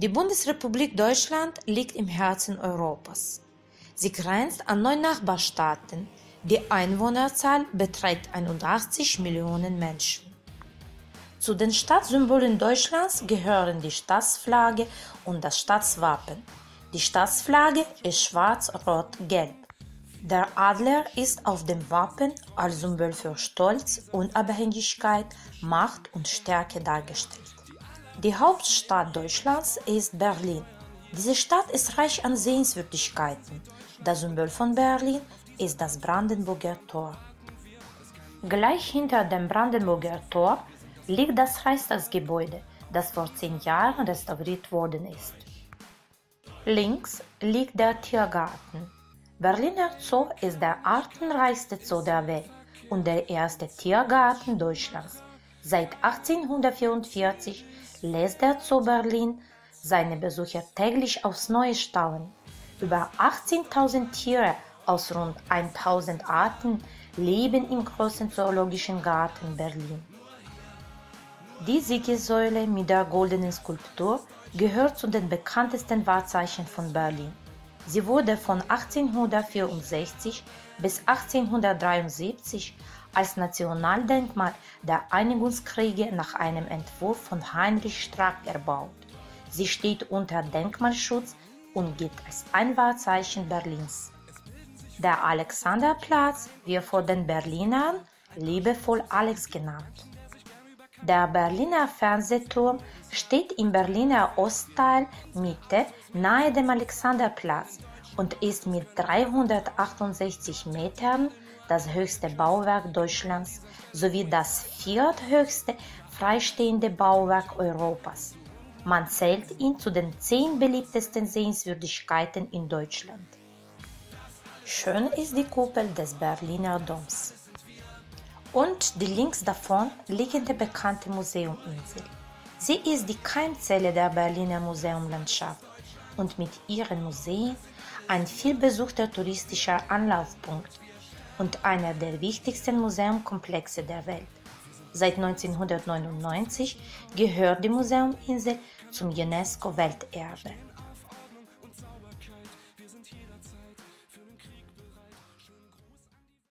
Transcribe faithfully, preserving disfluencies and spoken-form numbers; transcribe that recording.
Die Bundesrepublik Deutschland liegt im Herzen Europas. Sie grenzt an neun Nachbarstaaten. Die Einwohnerzahl beträgt einundachtzig Millionen Menschen. Zu den Staatssymbolen Deutschlands gehören die Staatsflagge und das Staatswappen. Die Staatsflagge ist schwarz-rot-gelb. Der Adler ist auf dem Wappen als Symbol für Stolz, Unabhängigkeit, Macht und Stärke dargestellt. Die Hauptstadt Deutschlands ist Berlin. Diese Stadt ist reich an Sehenswürdigkeiten. Das Symbol von Berlin ist das Brandenburger Tor. Gleich hinter dem Brandenburger Tor liegt das Reichstagsgebäude, das vor zehn Jahren restauriert worden ist. Links liegt der Tiergarten. Berliner Zoo ist der artenreichste Zoo der Welt und der erste Tiergarten Deutschlands. Seit achtzehnhundertvierundvierzig lässt der Zoo Berlin seine Besucher täglich aufs Neue staunen. Über achtzehntausend Tiere aus rund tausend Arten leben im großen Zoologischen Garten Berlin. Die Siegesäule mit der goldenen Skulptur gehört zu den bekanntesten Wahrzeichen von Berlin. Sie wurde von achtzehnhundertvierundsechzig bis achtzehnhundertdreiundsiebzig als Nationaldenkmal der Einigungskriege nach einem Entwurf von Heinrich Strack erbaut. Sie steht unter Denkmalschutz und gilt als ein Wahrzeichen Berlins. Der Alexanderplatz wird von den Berlinern liebevoll Alex genannt. Der Berliner Fernsehturm steht im Berliner Ostteil Mitte nahe dem Alexanderplatz und ist mit dreihundertachtundsechzig Metern das höchste Bauwerk Deutschlands sowie das vierthöchste freistehende Bauwerk Europas. Man zählt ihn zu den zehn beliebtesten Sehenswürdigkeiten in Deutschland. Schön ist die Kuppel des Berliner Doms und die links davon liegende bekannte Museumsinsel. Sie ist die Keimzelle der Berliner Museumlandschaft und mit ihren Museen ein vielbesuchter touristischer Anlaufpunkt und einer der wichtigsten Museumkomplexe der Welt. Seit neunzehnhundertneunundneunzig gehört die Museumsinsel zum UNESCO-Welterbe.